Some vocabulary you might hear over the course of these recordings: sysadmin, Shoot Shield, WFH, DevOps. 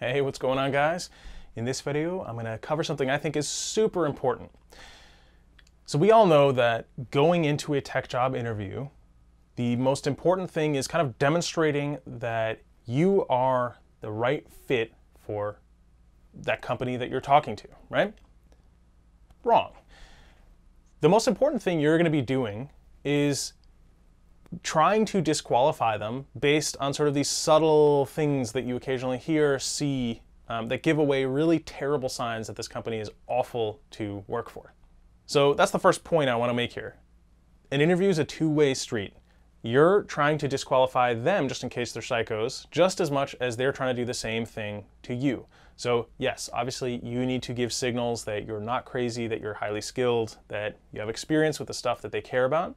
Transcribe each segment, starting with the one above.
Hey, what's going on, guys? In this video, I'm going to cover something I think is super important. So we all know that going into a tech job interview, the most important thing is kind of demonstrating that you are the right fit for that company that you're talking to, right? Wrong. The most important thing you're going to be doing is trying to disqualify them based on sort of these subtle things that you occasionally hear or see that give away really terrible signs that this company is awful to work for. So that's the first point I want to make here. An interview is a two-way street. You're trying to disqualify them just in case they're psychos, just as much as they're trying to do the same thing to you. So yes, obviously you need to give signals that you're not crazy, that you're highly skilled, that you have experience with the stuff that they care about.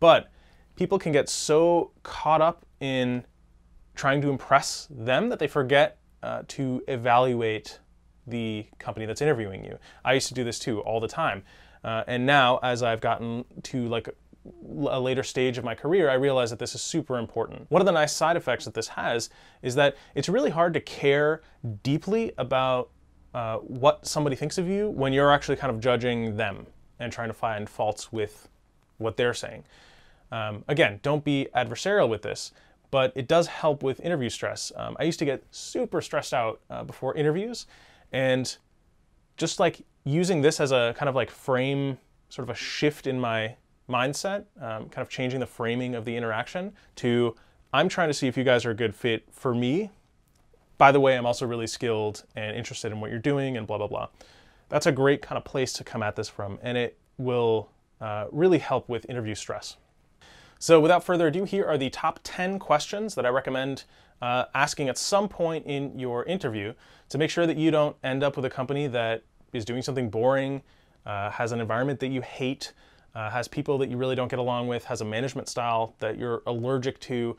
But people can get so caught up in trying to impress them that they forget to evaluate the company that's interviewing you. I used to do this too all the time. And now as I've gotten to like a later stage of my career, I realize that this is super important. One of the nice side effects that this has is that it's really hard to care deeply about what somebody thinks of you when you're actually kind of judging them and trying to find faults with what they're saying. Again, don't be adversarial with this, but it does help with interview stress. I used to get super stressed out before interviews, and just like using this as a kind of like frame, sort of a shift in my mindset, kind of changing the framing of the interaction to, I'm trying to see if you guys are a good fit for me. By the way, I'm also really skilled and interested in what you're doing and blah, blah, blah. That's a great kind of place to come at this from, and it will really help with interview stress. So without further ado, here are the top 10 questions that I recommend asking at some point in your interview to make sure that you don't end up with a company that is doing something boring, has an environment that you hate, has people that you really don't get along with, has a management style that you're allergic to,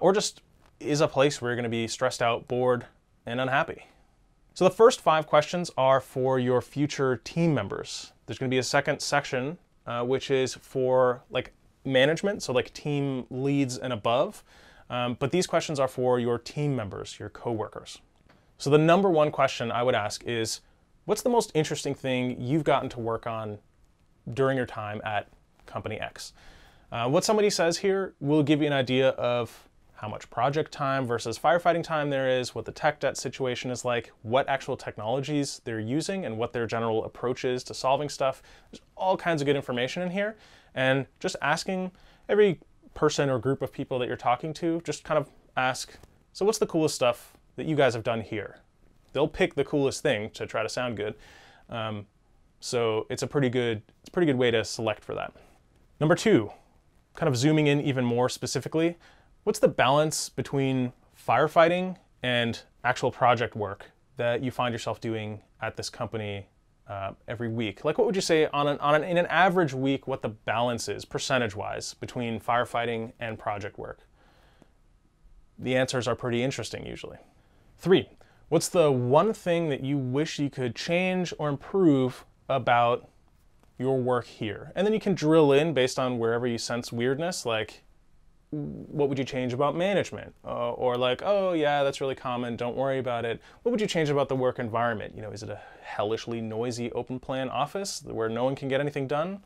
or just is a place where you're going to be stressed out, bored, and unhappy. So the first 5 questions are for your future team members. There's going to be a second section, which is for like management, so like team leads and above. But these questions are for your team members, your coworkers. So the number one question I would ask is, what's the most interesting thing you've gotten to work on during your time at company X? What somebody says here will give you an idea of how much project time versus firefighting time there is, what the tech debt situation is like, what actual technologies they're using, and what their general approach is to solving stuff. There's all kinds of good information in here. And just asking every person or group of people that you're talking to, just kind of ask, so what's the coolest stuff that you guys have done here? They'll pick the coolest thing to try to sound good. So it's a pretty good way to select for that. Number 2, kind of zooming in even more specifically, what's the balance between firefighting and actual project work that you find yourself doing at this company every week? Like, what would you say in an average week, what the balance is percentage-wise between firefighting and project work? The answers are pretty interesting usually. 3, what's the one thing that you wish you could change or improve about your work here? And then you can drill in based on wherever you sense weirdness, like, what would you change about management? Or like, oh yeah, that's really common, don't worry about it. What would you change about the work environment? You know, is it a hellishly noisy open plan office where no one can get anything done?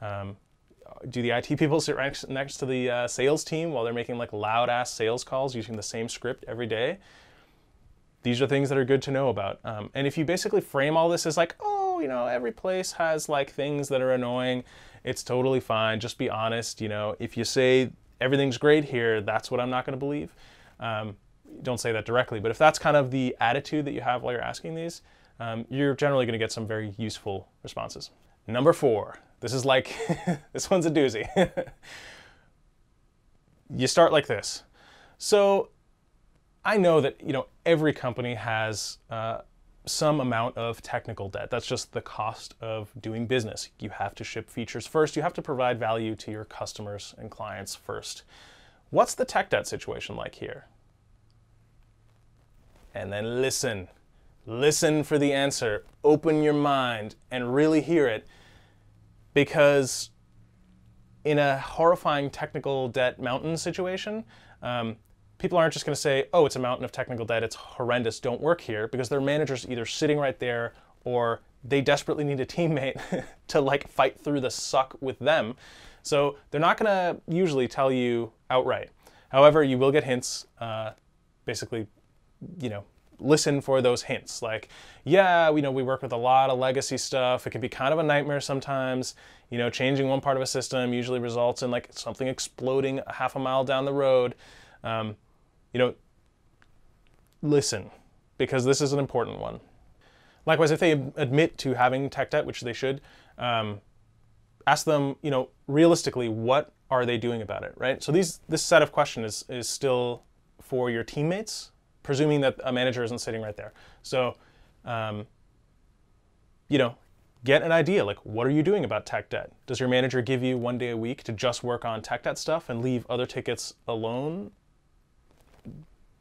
Do the IT people sit right next to the sales team while they're making like loud ass sales calls using the same script every day? These are things that are good to know about. And if you basically frame all this as like, oh, you know, every place has like things that are annoying, it's totally fine, just be honest. You know, if you say everything's great here, that's what I'm not going to believe. Don't say that directly, but if that's kind of the attitude that you have while you're asking these, you're generally going to get some very useful responses. Number 4, this is like, this one's a doozy. You start like this. So I know that, you know, every company has some amount of technical debt. That's just the cost of doing business. You have to ship features first. You have to provide value to your customers and clients first. What's the tech debt situation like here? And then listen. Listen for the answer. Open your mind and really hear it, because in a horrifying technical debt mountain situation, people aren't just going to say, oh, it's a mountain of technical debt, it's horrendous, don't work here, because their manager's either sitting right there or they desperately need a teammate to like fight through the suck with them. So they're not going to usually tell you outright. However, you will get hints, basically, you know, listen for those hints. Like, yeah, you know, we work with a lot of legacy stuff. It can be kind of a nightmare sometimes. You know, changing one part of a system usually results in like something exploding a half a mile down the road. You know, listen, because this is an important one. Likewise, if they admit to having tech debt, which they should, ask them, you know, realistically, what are they doing about it, right? So this set of questions is still for your teammates, presuming that a manager isn't sitting right there. So, you know, get an idea, like, what are you doing about tech debt? Does your manager give you 1 day a week to just work on tech debt stuff and leave other tickets alone?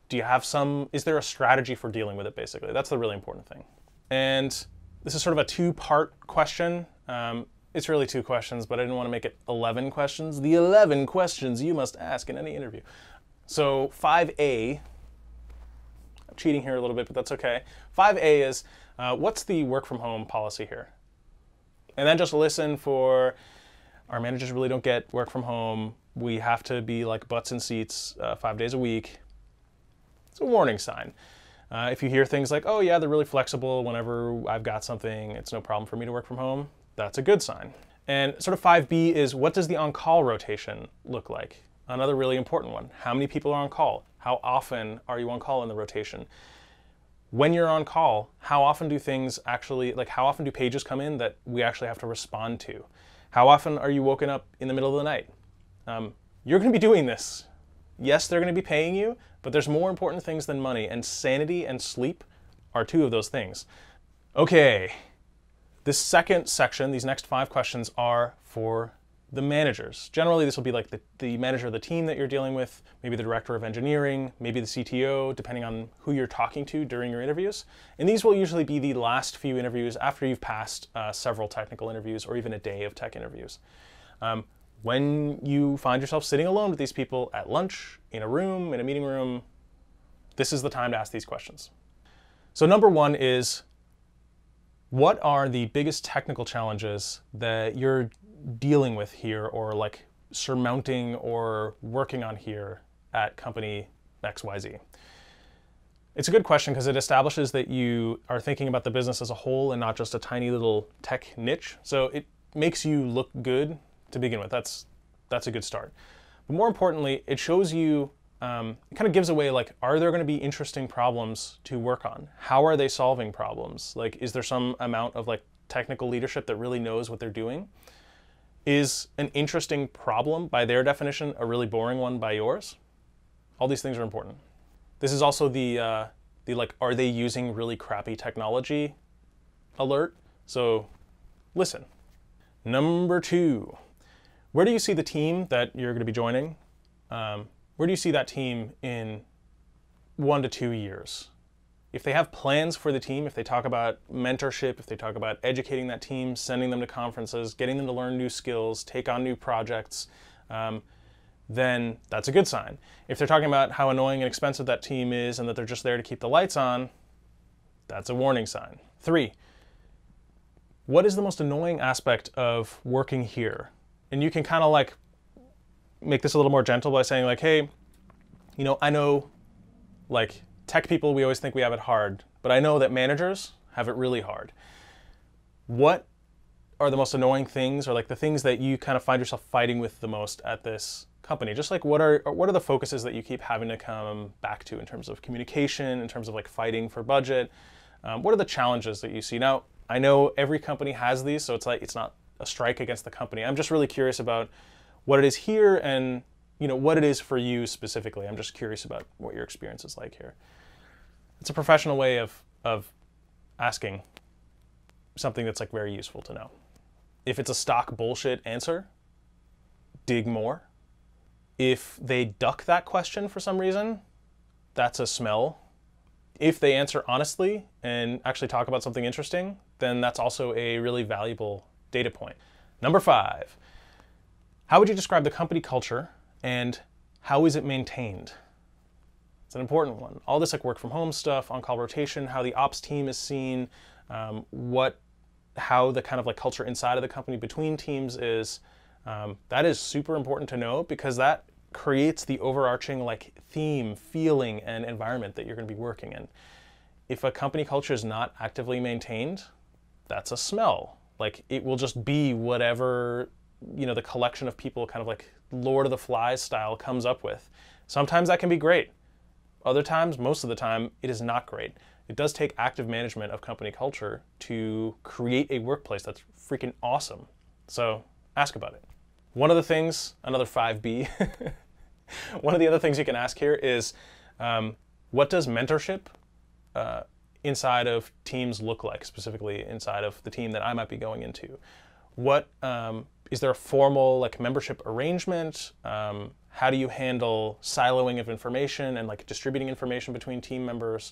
Do you have some, is there a strategy for dealing with it, basically? That's the really important thing. And this is sort of a two-part question. It's really two questions, but I didn't want to make it 11 questions. The 11 questions you must ask in any interview. So 5A, I'm cheating here a little bit, but that's okay. 5A is, what's the work from home policy here? And then just listen for, our managers really don't get work from home. We have to be like butts in seats 5 days a week. It's a warning sign. If you hear things like, oh yeah, they're really flexible, whenever I've got something, it's no problem for me to work from home, that's a good sign. And sort of 5B is, what does the on-call rotation look like? Another really important one. How many people are on call? How often are you on call in the rotation? When you're on call, how often do things actually, like how often do pages come in that we actually have to respond to? How often are you woken up in the middle of the night? You're going to be doing this. Yes, they're going to be paying you, but there's more important things than money, and sanity and sleep are two of those things. Okay, this second section, these next 5 questions are for the managers. Generally, this will be like the manager of the team that you're dealing with, maybe the director of engineering, maybe the CTO, depending on who you're talking to during your interviews. And these will usually be the last few interviews after you've passed several technical interviews or even a day of tech interviews. When you find yourself sitting alone with these people at lunch, in a room, in a meeting room, this is the time to ask these questions. So number one is, what are the biggest technical challenges that you're dealing with here, or like surmounting or working on here at company XYZ? It's a good question because it establishes that you are thinking about the business as a whole and not just a tiny little tech niche. So it makes you look good to begin with. That's a good start. But more importantly, it shows you, it kind of gives away, like, are there going to be interesting problems to work on? How are they solving problems? Like, is there some amount of like technical leadership that really knows what they're doing? Is an interesting problem, by their definition, a really boring one by yours? All these things are important. This is also the like, are they using really crappy technology alert? So listen. Number two, where do you see the team that you're going to be joining? Where do you see that team in 1 to 2 years? If they have plans for the team, if they talk about mentorship, if they talk about educating that team, sending them to conferences, getting them to learn new skills, take on new projects, then that's a good sign. If they're talking about how annoying and expensive that team is and that they're just there to keep the lights on, that's a warning sign. 3, what is the most annoying aspect of working here? And you can kind of like make this a little more gentle by saying like, hey, you know, I know like tech people, we always think we have it hard, but I know that managers have it really hard. What are the most annoying things, or like the things that you kind of find yourself fighting with the most at this company? Just like, what are the focuses that you keep having to come back to in terms of communication, in terms of like fighting for budget? What are the challenges that you see? Now, I know every company has these, so it's like, it's not a strike against the company. I'm just really curious about what it is here and, you know, what it is for you specifically. I'm just curious about what your experience is like here. It's a professional way of asking something that's like very useful to know. If it's a stock bullshit answer, dig more. If they duck that question for some reason, that's a smell. If they answer honestly and actually talk about something interesting, then that's also a really valuable data point. Number 5, how would you describe the company culture? And how is it maintained? It's an important one. All this like work from home stuff, on-call rotation, how the ops team is seen, how the kind of like culture inside of the company between teams is, that is super important to know, because that creates the overarching like theme, feeling, and environment that you're going to be working in. If a company culture is not actively maintained, that's a smell. Like it will just be whatever, you know, the collection of people kind of like Lord of the Flies style comes up with. Sometimes that can be great. Other times, most of the time, it is not great. It does take active management of company culture to create a workplace that's freaking awesome. So ask about it. One of the things, another 5B, one of the other things you can ask here is, what does mentorship inside of teams look like, specifically inside of the team that I might be going into? What, is there a formal like membership arrangement? How do you handle siloing of information and like distributing information between team members?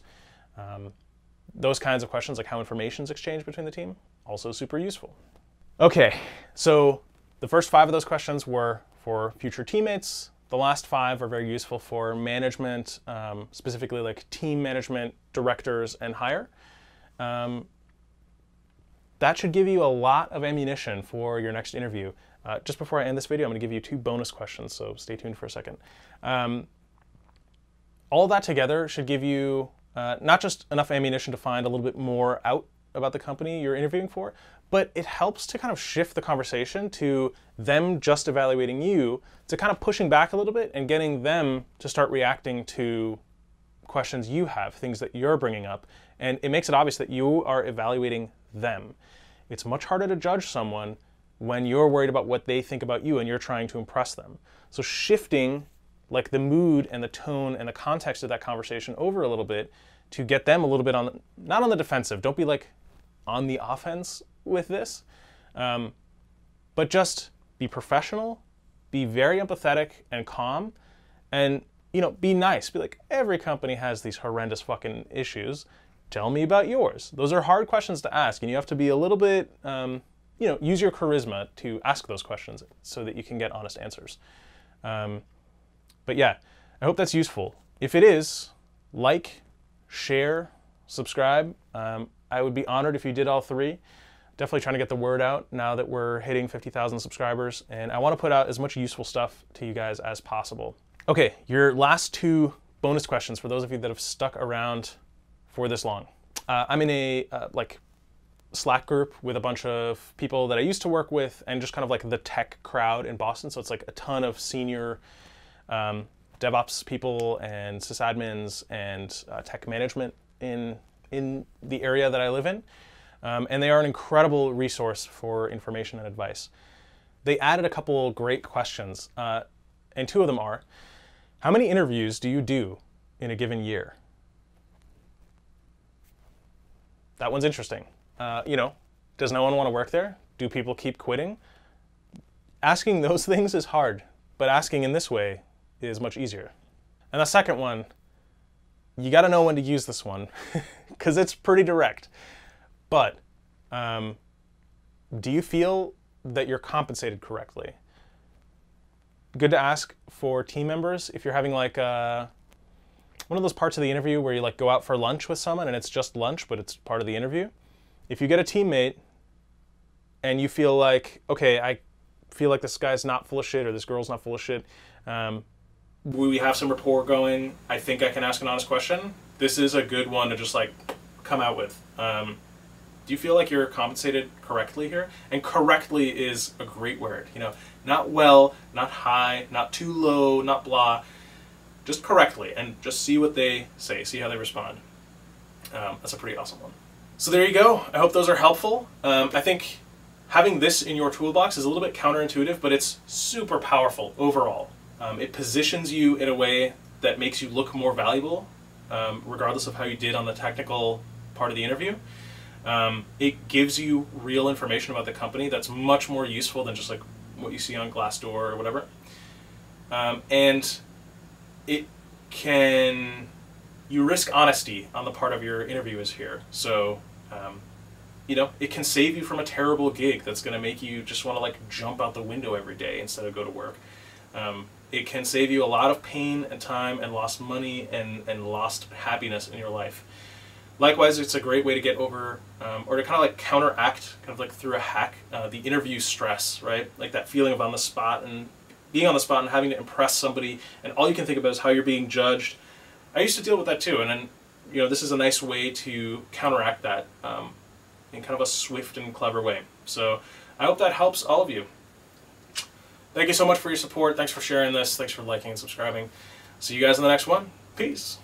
Those kinds of questions, like how information is exchanged between the team, also super useful. Okay, so the first 5 of those questions were for future teammates. The last 5 are very useful for management, specifically like team management, directors, and higher. That should give you a lot of ammunition for your next interview. Just before I end this video, I'm going to give you 2 bonus questions, so stay tuned for a second. All that together should give you not just enough ammunition to find a little bit more out about the company you're interviewing for, but it helps to kind of shift the conversation to them just evaluating you, to kind of pushing back a little bit and getting them to start reacting to questions you have, things that you're bringing up. And it makes it obvious that you are evaluating them. It's much harder to judge someone when you're worried about what they think about you and you're trying to impress them. So shifting like the mood and the tone and the context of that conversation over a little bit to get them a little bit on, not on the defensive, don't be like on the offense with this, but just be professional, be very empathetic and calm, and you know, be nice. Be like, every company has these horrendous fucking issues. Tell me about yours. Those are hard questions to ask, and you have to be a little bit, you know, use your charisma to ask those questions so that you can get honest answers. But yeah, I hope that's useful. If it is, like, share, subscribe. I would be honored if you did all 3. Definitely trying to get the word out now that we're hitting 50,000 subscribers, and I want to put out as much useful stuff to you guys as possible. Okay, your last 2 bonus questions for those of you that have stuck around for this long. I'm in a like Slack group with a bunch of people that I used to work with and just kind of like the tech crowd in Boston. So it's like a ton of senior DevOps people and sysadmins and tech management in the area that I live in. And they are an incredible resource for information and advice. They added a couple great questions, and 2 of them are, how many interviews do you do in a given year? That one's interesting. You know, does no one want to work there? Do people keep quitting? Asking those things is hard, but asking in this way is much easier. And the second one, you got to know when to use this one because it's pretty direct. But do you feel that you're compensated correctly? Good to ask for team members if you're having like a one of those parts of the interview where you like go out for lunch with someone and it's just lunch, but it's part of the interview. If you get a teammate and you feel like, okay, I feel like this guy's not full of shit or this girl's not full of shit. We have some rapport going. I think I can ask an honest question. This is a good one to just like come out with. Do you feel like you're compensated correctly here? And correctly is a great word. You know, not well, not high, not too low, not blah. Just correctly, and just see what they say, see how they respond. That's a pretty awesome one. So there you go. I hope those are helpful. I think having this in your toolbox is a little bit counterintuitive, but it's super powerful overall. It positions you in a way that makes you look more valuable, regardless of how you did on the technical part of the interview. It gives you real information about the company that's much more useful than just like what you see on Glassdoor or whatever. And it can, you risk honesty on the part of your interviewers here. So, you know, it can save you from a terrible gig that's going to make you just want to like jump out the window every day instead of go to work. It can save you a lot of pain and time and lost money and lost happiness in your life. Likewise, it's a great way to get over or to kind of like counteract, kind of like through a hack, the interview stress, right? Like that feeling of on the spot and being on the spot and having to impress somebody, and all you can think about is how you're being judged. I used to deal with that too, and then, you know, this is a nice way to counteract that in kind of a swift and clever way. So I hope that helps all of you. Thank you so much for your support. Thanks for sharing this. Thanks for liking and subscribing. See you guys in the next one. Peace.